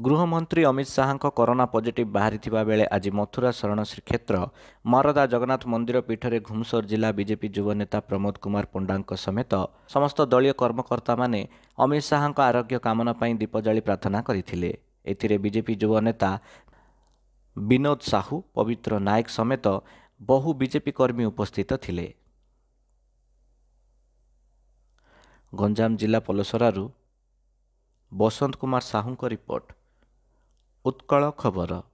गृहमंत्री Amit Shah corona positive बाहरी बेले आज मथुरा शरण श्रीक्षेत्र मरदा जगन्नाथ मंदिर पीठरे घुमसर जिला बीजेपी युवा नेता प्रमोद कुमार पंडा समेत समस्त दलीय कर्मकर्ता माने अमित शाह आरोग्य कामना पाई दीप जाली प्रार्थना करथिले। एथिरे बीजेपी युवा नेता विनोद साहू पवित्र नायक समेत बहु बीजेपी कर्मी उपस्थित थिले। गंजाम जिला पलसरारू बसंत कुमार साहू का रिपोर्ट, उत्कल खबर।